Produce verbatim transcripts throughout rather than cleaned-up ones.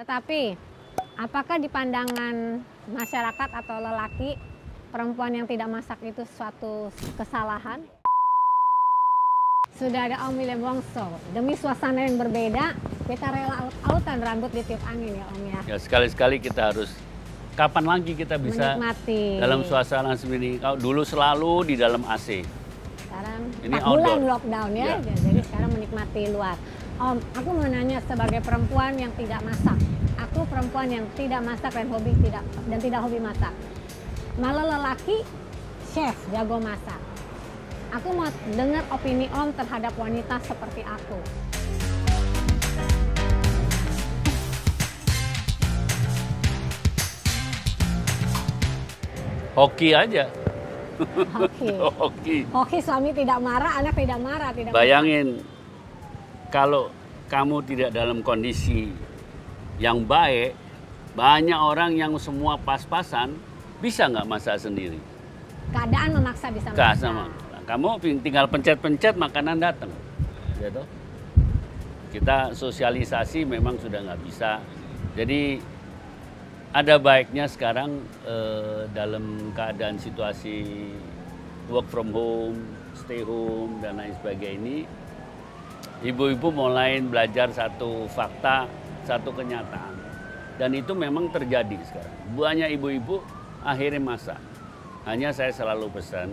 Tetapi, apakah di pandangan masyarakat atau lelaki, perempuan yang tidak masak itu suatu kesalahan? Sudah ada Om William Wongso. Demi suasana yang berbeda, kita rela alutan rambut ditiup angin ya Om ya. Ya sekali-sekali kita harus, kapan lagi kita bisa menikmati dalam suasana seperti ini. Dulu selalu di dalam A C. Sekarang ini empat bulan lockdown ya, ya. Jadi ya. Sekarang menikmati luar. Om, aku mau nanya sebagai perempuan yang tidak masak. Aku perempuan yang tidak masak dan hobi tidak dan tidak hobi masak. Malah lelaki chef jago masak. Aku mau dengar opini Om terhadap wanita seperti aku. Hoki aja. Hoki. Hoki. Hoki suami tidak marah, anak tidak marah, tidak. Bayangin. Marah. Kalau kamu tidak dalam kondisi yang baik, banyak orang yang semua pas-pasan bisa nggak masak sendiri. Keadaan memaksa bisa masak. Kamu tinggal pencet-pencet makanan datang. Gitu. Kita sosialisasi memang sudah nggak bisa. Jadi ada baiknya sekarang eh, dalam keadaan situasi work from home, stay home dan lain sebagainya ini. Ibu-ibu mulai belajar satu fakta, satu kenyataan. Dan itu memang terjadi sekarang. Banyak ibu-ibu akhirnya masak. Hanya saya selalu pesan,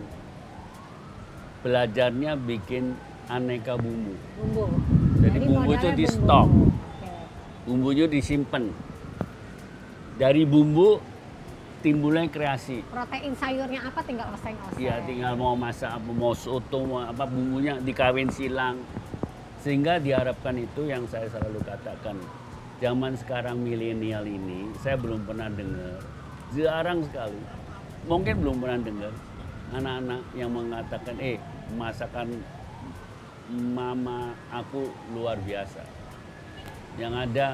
belajarnya bikin aneka bumbu. Bumbu. Jadi, Jadi bumbu itu di stok. Bumbunya disimpan. Dari bumbu timbulnya kreasi. Protein sayurnya apa tinggal oseng-oseng. Iya, tinggal mau masak, mau soto, mau apa bumbunya dikawin silang. Sehingga diharapkan itu yang saya selalu katakan, zaman sekarang milenial ini, saya belum pernah dengar, jarang sekali, mungkin belum pernah dengar anak-anak yang mengatakan, eh masakan mama aku luar biasa. Yang ada,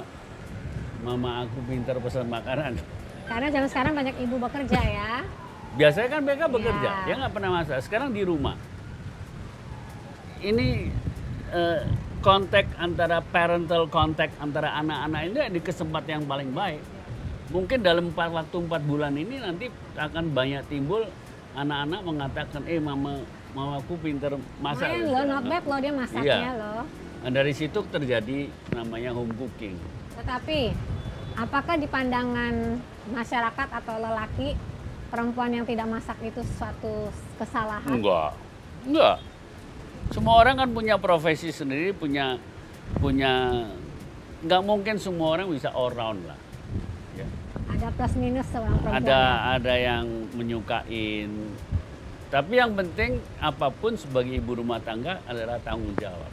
mama aku pintar pesan makanan. Karena zaman sekarang banyak ibu bekerja ya. Biasanya kan mereka bekerja, ya. Dia nggak pernah masak, sekarang di rumah. Ini kontak antara parental kontak antara anak-anak ini di kesempatan yang paling baik. Mungkin dalam waktu empat bulan ini nanti akan banyak timbul anak-anak mengatakan, eh mama, mamaku pinter masak. Main loh, not bad loh dia masaknya iya. Loh. Dari situ terjadi namanya home cooking. Tetapi, apakah di pandangan masyarakat atau lelaki, perempuan yang tidak masak itu suatu kesalahan? Enggak, enggak. Semua orang kan punya profesi sendiri, punya, punya, nggak mungkin semua orang bisa all round lah. Ya. Ada plus minus seorang perempuan. Ada, ada yang menyukain. Tapi yang penting apapun sebagai ibu rumah tangga adalah tanggung jawab.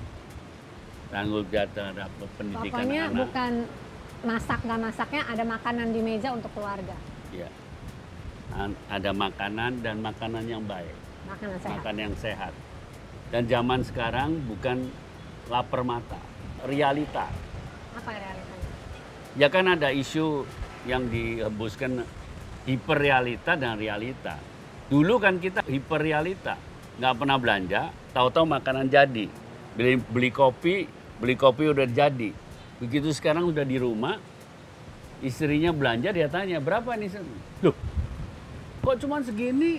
Tanggung jawab terhadap pendidikan pokoknya anak. Pokoknya bukan masak nggak masaknya, ada makanan di meja untuk keluarga. Iya. Ada makanan dan makanan yang baik. Makanan sehat. Makan yang sehat. Dan zaman sekarang bukan lapar mata, realita. Apa realitanya? Ya kan ada isu yang dihembuskan hiperrealita dan realita. Dulu kan kita hiperrealita, nggak pernah belanja, tahu-tahu makanan jadi. Beli, beli kopi, beli kopi udah jadi. Begitu sekarang udah di rumah, istrinya belanja dia tanya, berapa nih? Loh, kok cuman segini,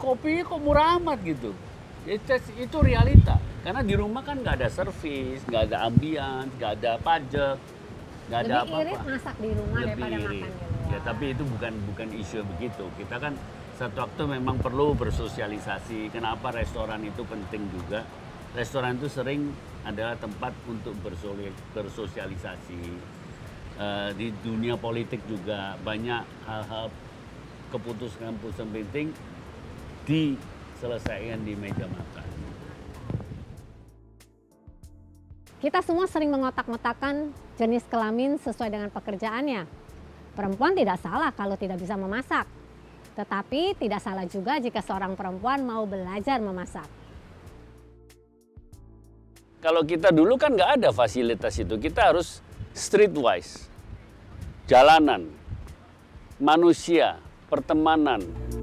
kopinya kok murah amat gitu. Itu, itu realita, karena di rumah kan nggak ada servis, nggak ada ambian, nggak ada pajak, nggak ada apa-apa. Lebih irit masak di rumah daripada makan di luar. Ya, tapi itu bukan bukan isu begitu. Kita kan satu waktu memang perlu bersosialisasi. Kenapa restoran itu penting juga? Restoran itu sering adalah tempat untuk bersosialisasi. Uh, di dunia politik juga banyak hal-hal keputusan-keputusan penting di selesaikan di meja makan. Kita semua sering mengotak-ngotakan jenis kelamin sesuai dengan pekerjaannya. Perempuan tidak salah kalau tidak bisa memasak. Tetapi tidak salah juga jika seorang perempuan mau belajar memasak. Kalau kita dulu kan nggak ada fasilitas itu. Kita harus streetwise. Jalanan, manusia, pertemanan.